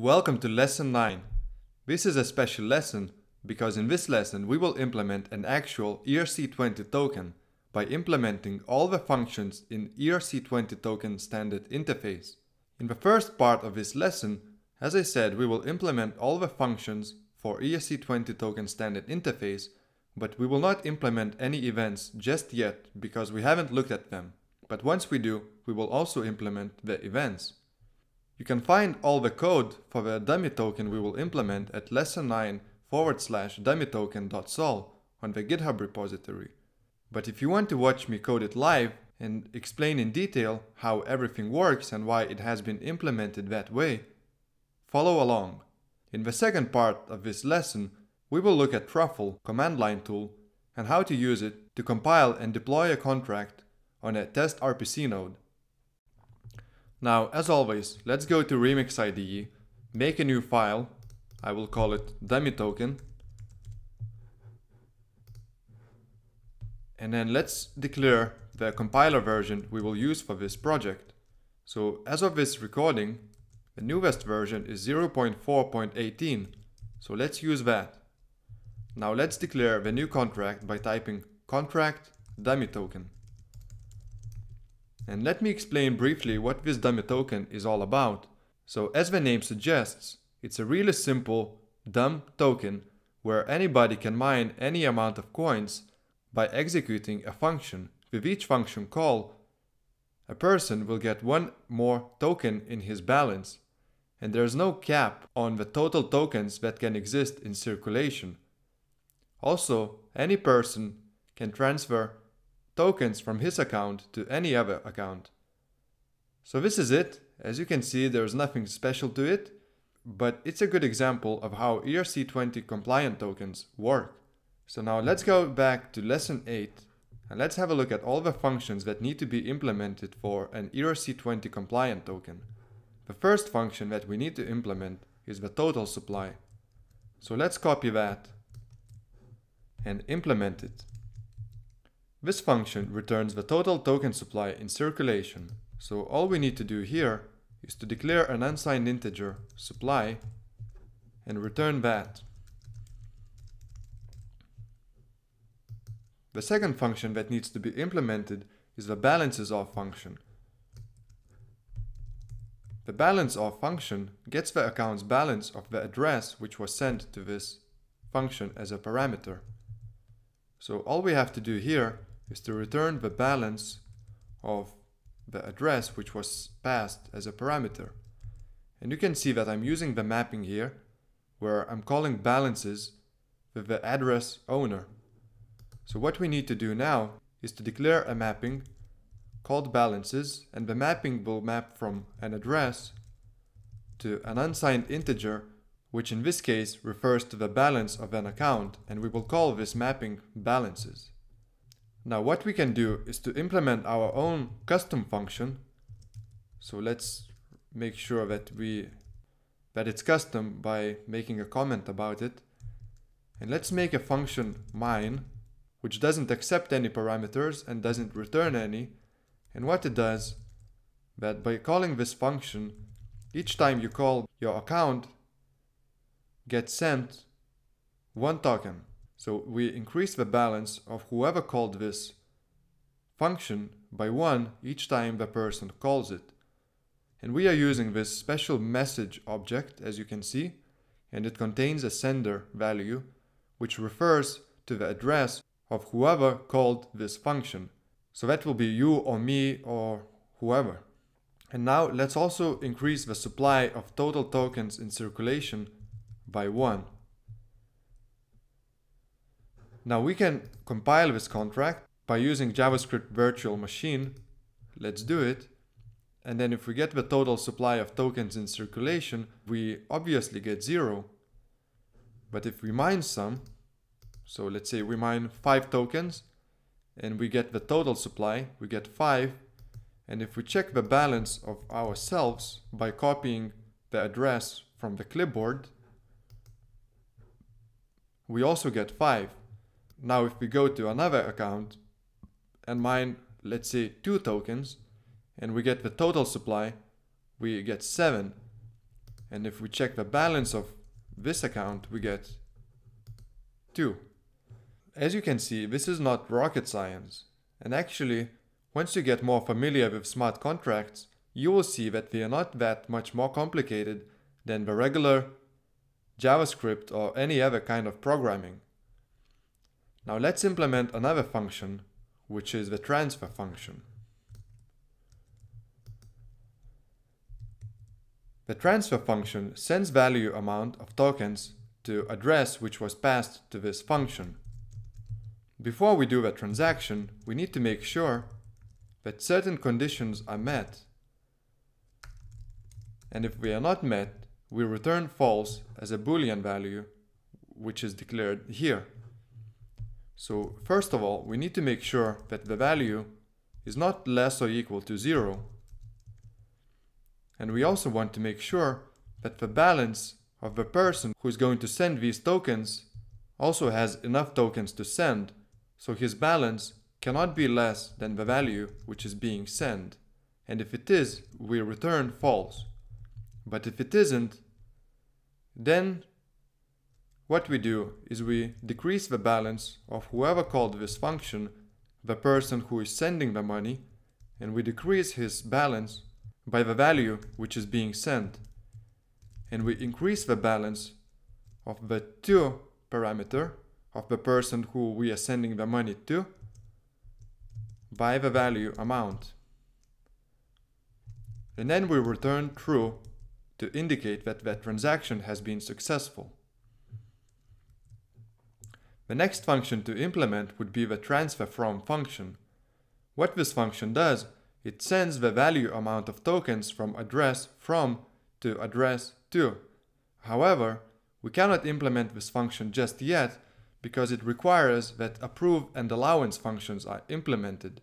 Welcome to lesson 9. This is a special lesson because in this lesson we will implement an actual ERC20 token by implementing all the functions in ERC20 token standard interface. In the first part of this lesson, as I said, we will implement all the functions for ERC20 token standard interface, but we will not implement any events just yet because we haven't looked at them. But once we do, we will also implement the events. You can find all the code for the dummy token we will implement at lesson9/DummyToken.sol on the GitHub repository. But if you want to watch me code it live and explain in detail how everything works and why it has been implemented that way, follow along. In the second part of this lesson, we will look at Truffle command line tool and how to use it to compile and deploy a contract on a test RPC node. Now, as always, let's go to Remix IDE, make a new file. I will call it dummy token. And then let's declare the compiler version we will use for this project. So as of this recording, the newest version is 0.4.18. So let's use that. Now let's declare the new contract by typing contract dummy token. And let me explain briefly what this dummy token is all about. So as the name suggests, it's a really simple dumb token where anybody can mine any amount of coins by executing a function. With each function call, a person will get one more token in his balance, and there's no cap on the total tokens that can exist in circulation. Also, any person can transfer tokens from his account to any other account. So this is it. As you can see, there's nothing special to it, but it's a good example of how ERC20 compliant tokens work. So now let's go back to lesson 8 and let's have a look at all the functions that need to be implemented for an ERC20 compliant token. The first function that we need to implement is the total supply. So let's copy that and implement it. This function returns the total token supply in circulation. So all we need to do here is to declare an unsigned integer supply and return that. The second function that needs to be implemented is the balanceOf function. The balanceOf function gets the account's balance of the address which was sent to this function as a parameter. So all we have to do here is to return the balance of the address which was passed as a parameter. And you can see that I'm using the mapping here where I'm calling balances with the address owner. So what we need to do now is to declare a mapping called balances, and the mapping will map from an address to an unsigned integer, which in this case refers to the balance of an account, and we will call this mapping balances. Now what we can do is to implement our own custom function. So let's make sure that it's custom by making a comment about it. And let's make a function mine, which doesn't accept any parameters and doesn't return any. And what it does, that by calling this function, each time you call your account, get sent one token. So we increase the balance of whoever called this function by one each time the person calls it. And we are using this special message object, as you can see, and it contains a sender value which refers to the address of whoever called this function. So that will be you or me or whoever. And now let's also increase the supply of total tokens in circulation by one. Now we can compile this contract by using JavaScript virtual machine. Let's do it. And then if we get the total supply of tokens in circulation, we obviously get 0. But if we mine some, so let's say we mine 5 tokens and we get the total supply, we get 5. And if we check the balance of ourselves by copying the address from the clipboard, we also get 5. Now if we go to another account and mine, let's say 2 tokens, and we get the total supply, we get 7. And if we check the balance of this account, we get 2. As you can see, this is not rocket science. And actually, once you get more familiar with smart contracts, you will see that they are not that much more complicated than the regular JavaScript or any other kind of programming. Now let's implement another function, which is the transfer function. The transfer function sends value amount of tokens to address which was passed to this function. Before we do the transaction, we need to make sure that certain conditions are met. And if they are not met, we return false as a Boolean value, which is declared here. So first of all, we need to make sure that the value is not less or equal to 0. And we also want to make sure that the balance of the person who is going to send these tokens also has enough tokens to send, so his balance cannot be less than the value which is being sent. And if it is, we return false. But if it isn't, then what we do is we decrease the balance of whoever called this function, the person who is sending the money, and we decrease his balance by the value which is being sent. And we increase the balance of the to parameter of the person who we are sending the money to by the value amount. And then we return true to indicate that that transaction has been successful. The next function to implement would be the transferFrom function. What this function does, it sends the value amount of tokens from address from to address to. However, we cannot implement this function just yet because it requires that approve and allowance functions are implemented.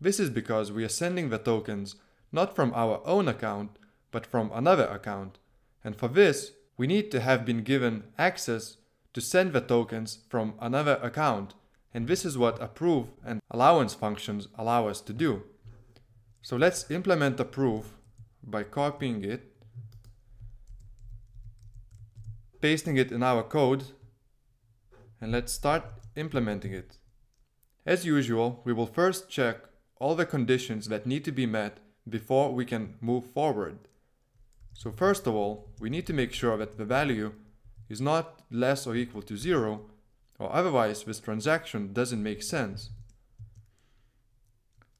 This is because we are sending the tokens not from our own account, but from another account, and for this we need to have been given access to send the tokens from another account, and this is what approve and allowance functions allow us to do. So let's implement approve by copying it, pasting it in our code, and let's start implementing it. As usual, we will first check all the conditions that need to be met before we can move forward. So first of all, we need to make sure that the value is not less or equal to 0, or otherwise this transaction doesn't make sense.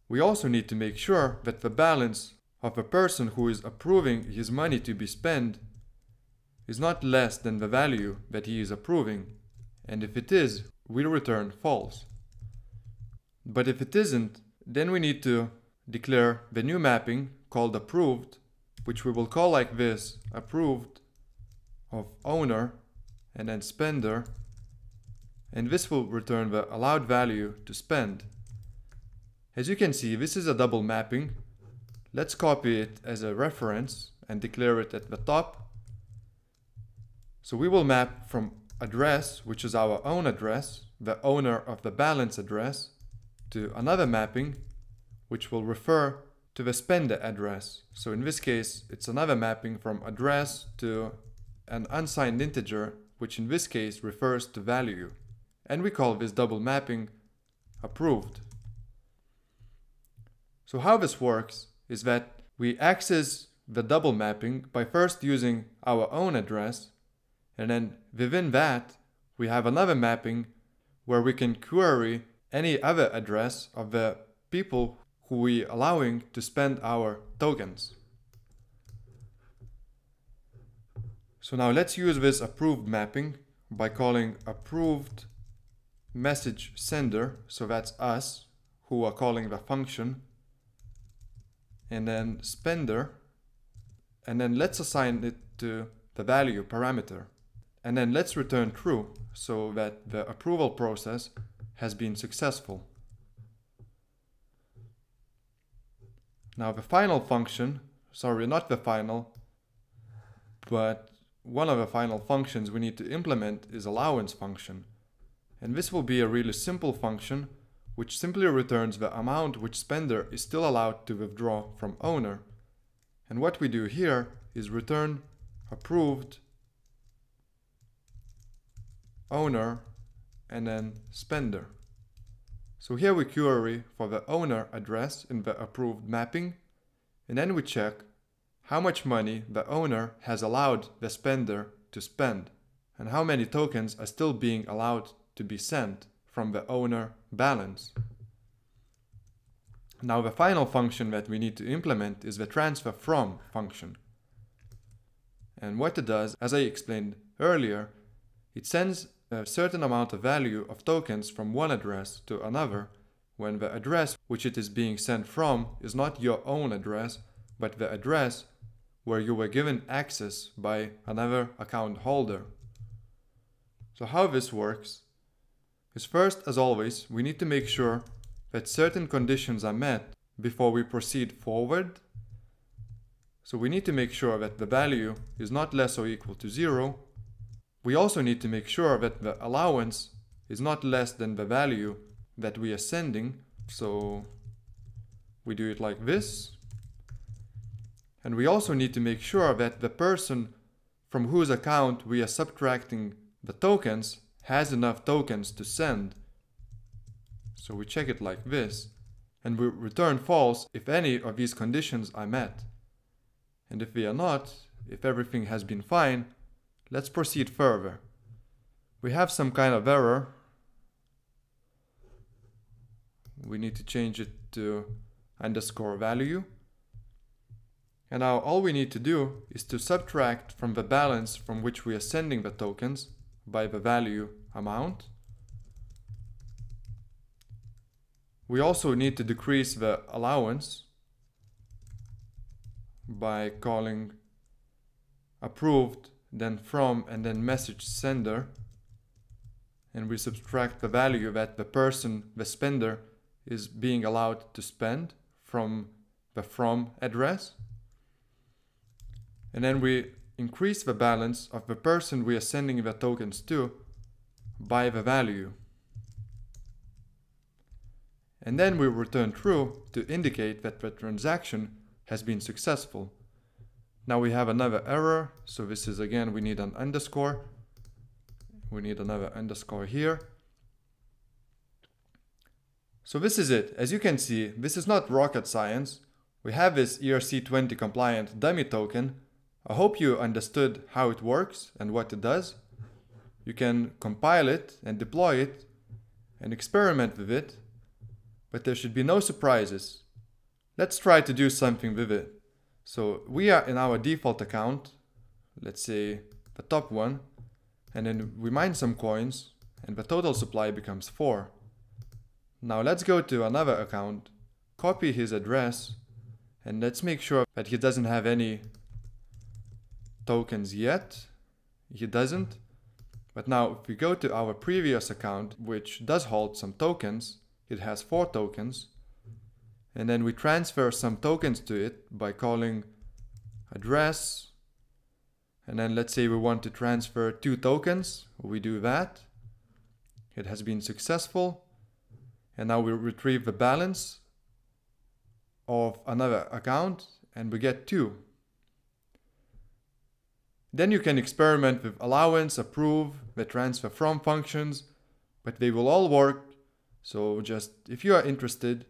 We also need to make sure that the balance of the person who is approving his money to be spent is not less than the value that he is approving, and if it is, we return false. But if it isn't, then we need to declare the new mapping called approved, which we will call like this: approved of owner and then spender, and this will return the allowed value to spend. As you can see, this is a double mapping. Let's copy it as a reference and declare it at the top. So we will map from address, which is our own address, the owner of the balance address, to another mapping which will refer to the spender address. So in this case, it's another mapping from address to an unsigned integer, which in this case refers to value. And we call this double mapping approved. So how this works is that we access the double mapping by first using our own address, and then within that, we have another mapping where we can query any other address of the people who we are allowing to spend our tokens. So now let's use this approved mapping by calling approved message sender, so that's us who are calling the function, and then spender, and then let's assign it to the value parameter, and then let's return true so that the approval process has been successful. Now the final function, sorry, not the final, but one of the final functions we need to implement is allowance function. And this will be a really simple function which simply returns the amount which spender is still allowed to withdraw from owner. And what we do here is return approved, owner, and then spender. So here we query for the owner address in the approved mapping, and then we check how much money the owner has allowed the spender to spend, and how many tokens are still being allowed to be sent from the owner balance. Now the final function that we need to implement is the transferFrom function. And what it does, as I explained earlier, it sends a certain amount of value of tokens from one address to another when the address which it is being sent from is not your own address, but the address where you were given access by another account holder. So how this works is, first, as always, we need to make sure that certain conditions are met before we proceed forward. So we need to make sure that the value is not less or equal to 0. We also need to make sure that the allowance is not less than the value that we are sending. So we do it like this. And we also need to make sure that the person from whose account we are subtracting the tokens has enough tokens to send. So we check it like this, and we return false if any of these conditions are met. And if they are not, if everything has been fine, let's proceed further. We have some kind of error. We need to change it to _value. And now all we need to do is to subtract from the balance from which we are sending the tokens by the value amount. We also need to decrease the allowance by calling approved, then from, and then message sender. And we subtract the value that the person, the spender, is being allowed to spend from the from address. And then we increase the balance of the person we are sending the tokens to by the value. And then we return true to indicate that the transaction has been successful. Now we have another error. So this is, again, we need an _. We need another _ here. So this is it. As you can see, this is not rocket science. We have this ERC20 compliant dummy token. I hope you understood how it works and what it does. You can compile it and deploy it and experiment with it. But there should be no surprises. Let's try to do something with it. So we are in our default account, let's say the top one, and then we mine some coins, and the total supply becomes 4. Now let's go to another account, copy his address, and let's make sure that he doesn't have any tokens yet. He doesn't. But now if we go to our previous account, which does hold some tokens, it has 4 tokens, and then we transfer some tokens to it by calling address, and then let's say we want to transfer 2 tokens. We do that. It has been successful, and now we retrieve the balance of another account and we get 2. Then you can experiment with allowance, approve, the transferFrom functions, but they will all work. So just, if you are interested,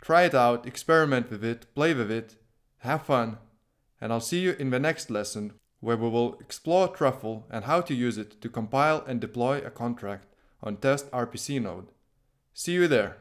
try it out, experiment with it, play with it, have fun, and I'll see you in the next lesson where we will explore Truffle and how to use it to compile and deploy a contract on test RPC node. See you there.